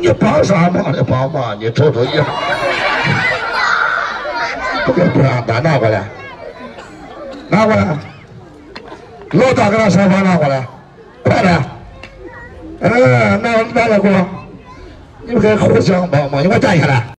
你帮啥忙你帮忙，你瞅瞅样，不让咱拿过来，拿过来，老大给他沙发拿过来，快点，拿来给我，你们该互相帮忙，你给我站起来。